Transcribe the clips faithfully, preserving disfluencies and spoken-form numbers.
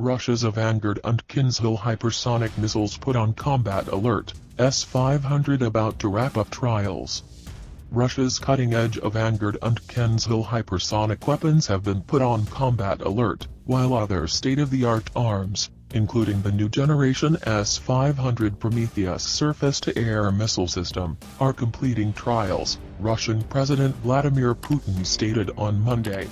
Russia's Avangard and Kinzhal hypersonic missiles put on combat alert, S five hundred about to wrap up trials. Russia's cutting-edge Avangard and Kinzhal hypersonic weapons have been put on combat alert, while other state-of-the-art arms, including the new generation S five hundred Prometheus surface-to-air missile system, are completing trials, Russian President Vladimir Putin stated on Monday.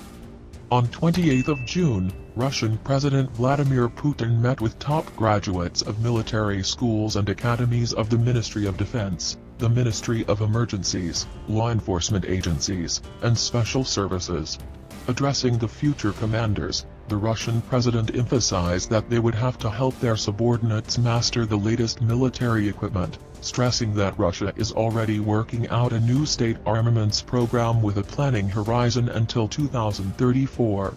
On the twenty-eighth of June, Russian President Vladimir Putin met with top graduates of military schools and academies of the Ministry of Defense, the Ministry of Emergencies, law enforcement agencies, and special services. Addressing the future commanders, the Russian president emphasized that they would have to help their subordinates master the latest military equipment, stressing that Russia is already working out a new state armaments program with a planning horizon until two thousand thirty-four.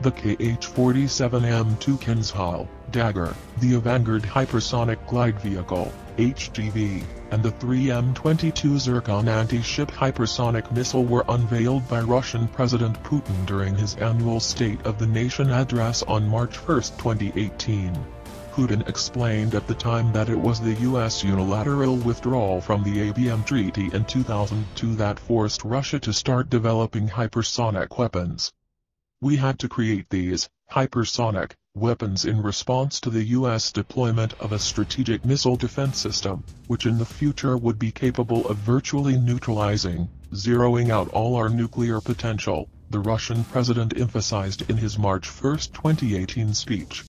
The K H forty-seven M two Kinzhal Dagger, the Avangard hypersonic glide vehicle, H G V, and the three M twenty-two Zircon anti-ship hypersonic missile were unveiled by Russian President Putin during his annual State of the Nation address on March first, twenty eighteen. Putin explained at the time that it was the U S unilateral withdrawal from the A B M Treaty in two thousand two that forced Russia to start developing hypersonic weapons. "We had to create these hypersonic weapons in response to the U S deployment of a strategic missile defense system, which in the future would be capable of virtually neutralizing, zeroing out all our nuclear potential," the Russian president emphasized in his March first, twenty eighteen speech.